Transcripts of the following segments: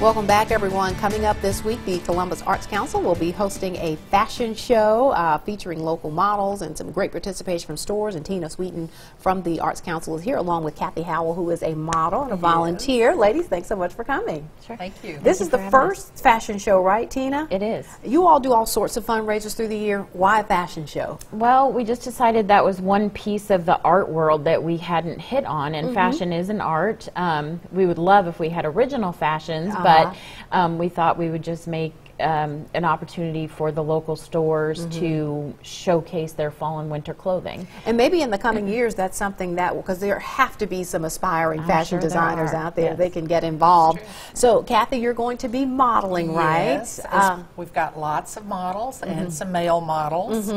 Welcome back, everyone. Coming up this week, the Columbus Arts Council will be hosting a fashion show featuring local models and some great participation from stores. And Tina Sweeten from the Arts Council is here, along with Kathy Howell, who is a model and a volunteer. Ladies, thanks so much for coming. Sure. Thank you. This is the first fashion show, right, Tina? It is. You all do all sorts of fundraisers through the year. Why a fashion show? Well, we just decided that was one piece of the art world that we hadn't hit on, and fashion is an art. We would love if we had original fashions, but we thought we would just make an opportunity for the local stores to showcase their fall and winter clothing. And maybe in the coming years, that's something that will, because there have to be some aspiring fashion designers out there. Yes. They can get involved. So, Kathy, you're going to be modeling, right? We've got lots of models and some male models.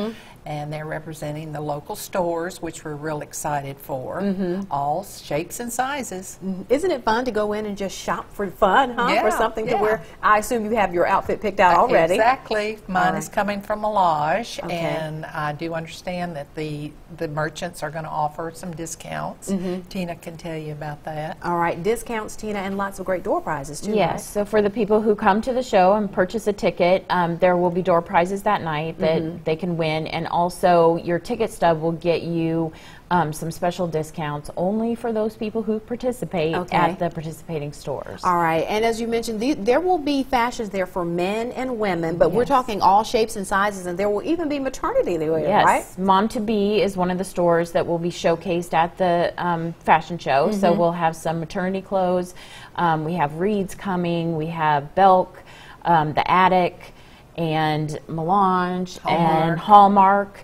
And they're representing the local stores, which we're real excited for, all shapes and sizes. Isn't it fun to go in and just shop for fun, huh? Yeah, for something to wear. I assume you have your outfit picked out already. Exactly. Mine is coming from Melange, and I do understand that the merchants are going to offer some discounts. Tina can tell you about that. All right, discounts, Tina, and lots of great door prizes, too. Yes, right? So for the people who come to the show and purchase a ticket, there will be door prizes that night that they can win, and also, your ticket stub will get you some special discounts only for those people who participate at the participating stores. All right, and as you mentioned, there will be fashions there for men and women, but we're talking all shapes and sizes, and there will even be maternity there, right? Yes, Mom-to-be is one of the stores that will be showcased at the fashion show, so we'll have some maternity clothes. We have Reeds coming, we have Belk, the Attic, and Melange, and Hallmark.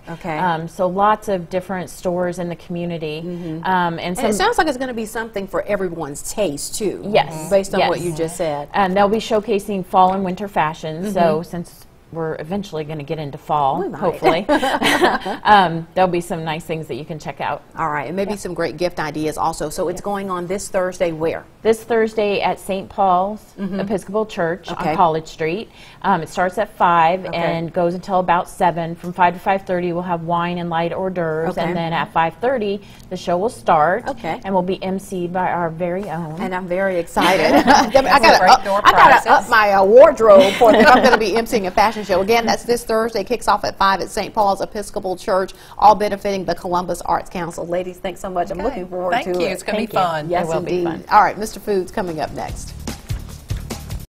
So lots of different stores in the community. And it sounds like it's going to be something for everyone's taste, too. Yes. Based on what you just said. And they'll be showcasing fall and winter fashion, so since we're eventually going to get into fall, hopefully. There'll be some nice things that you can check out. All right, and maybe some great gift ideas also. So it's going on this Thursday where? This Thursday at St. Paul's Episcopal Church on College Street. It starts at 5 and goes until about 7. From 5 to 5:30, we'll have wine and light hors d'oeuvres. And then at 5:30, the show will start. And we'll be emceed by our very own. And I'm very excited. I got to up my wardrobe for if I'm going to be emceeing a fashion show. Again, that's this Thursday. Kicks off at 5 at St. Paul's Episcopal Church, all benefiting the Columbus Arts Council. Ladies, thanks so much. I'm looking forward to it. Thank you. It's going to be fun. Yes, it will be fun. All right, Mr. Food's coming up next.